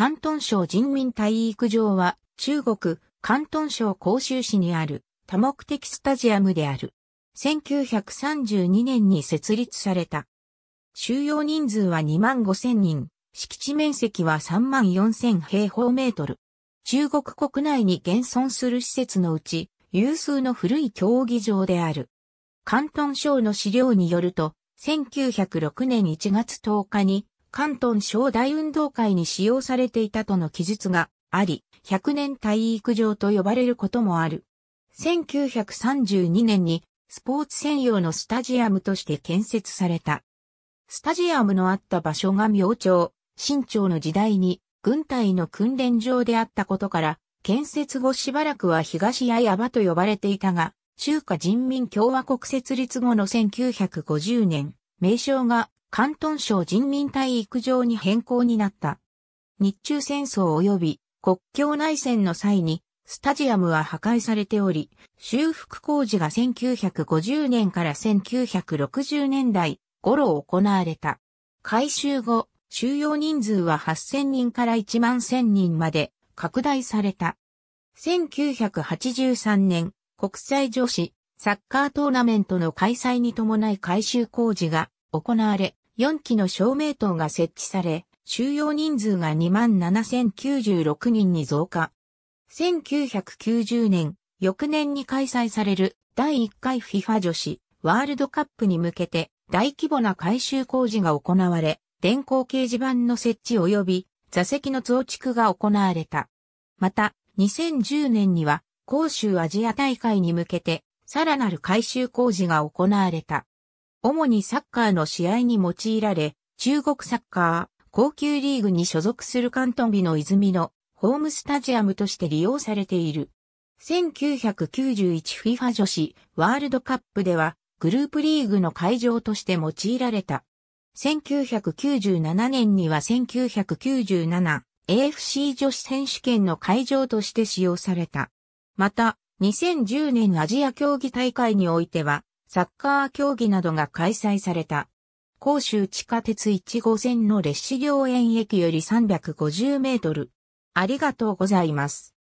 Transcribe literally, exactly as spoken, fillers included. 広東省人民体育場は中国広東省広州市にある多目的スタジアムである。せんきゅうひゃくさんじゅうにねんに設立された。収容人数はにまんごせんにん、敷地面積はさんまんよんせんへいほうメートル。中国国内に現存する施設のうち、有数の古い競技場である。広東省の資料によると、せんきゅうひゃくろくねんいちがつとおかに、広東省大運動会に使用されていたとの記述があり、ひゃくねん体育場と呼ばれることもある。せんきゅうひゃくさんじゅうにねんに、スポーツ専用のスタジアムとして建設された。スタジアムのあった場所が明朝、清朝の時代に、軍隊の訓練場であったことから、建設後しばらくは東八重山と呼ばれていたが、中華人民共和国設立後のせんきゅうひゃくごじゅうねん、名称が広東省人民体育場に変更になった。日中戦争及び国境内戦の際に、スタジアムは破壊されており、修復工事がせんきゅうひゃくごじゅうねんからせんきゅうひゃくろくじゅうねんだい頃行われた。改修後、収容人数ははっせんにんからいちまんせんにんまで拡大された。せんきゅうひゃくはちじゅうさんねん、国際女子サッカートーナメントの開催に伴い改修工事が行われ、よんきの照明塔が設置され、収容人数がにまんななせんきゅうじゅうろくにんに増加。せんきゅうひゃくきゅうじゅうねん、翌年に開催されるだいいっかい フィファ 女子ワールドカップに向けて大規模な改修工事が行われ、電光掲示板の設置及び座席の増築が行われた。また、にせんじゅうねんには広州アジア大会に向けてさらなる改修工事が行われた。主にサッカーの試合に用いられ、中国サッカー高級リーグに所属する広東美の泉のホームスタジアムとして利用されている。せんきゅうひゃくきゅうじゅういちフィファ 女子ワールドカップではグループリーグの会場として用いられた。せんきゅうひゃくきゅうじゅうななねんにはせんきゅうひゃくきゅうじゅうななエーエフシー 女子選手権の会場として使用された。また、にせんじゅうねんアジア競技大会においては、サッカー競技などが開催された。広州地下鉄いちごうせんの列車両園駅よりさんびゃくごじゅうメートル。ありがとうございます。